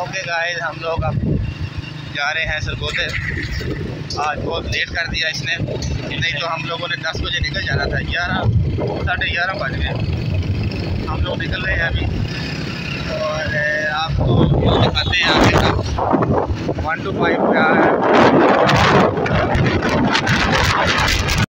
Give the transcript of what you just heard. Okay guys, हम लोग अब जा रहे हैं सरगोदे। आज बहुत लेट कर दिया इसने, नहीं तो हम लोगों ने 10 बजे निकल जाना था। 11 साढ़े 11 बज गए, हम लोग निकल रहे हैं अभी। और आपको दिखाते हैं आगे का 1 to 5 क्या है।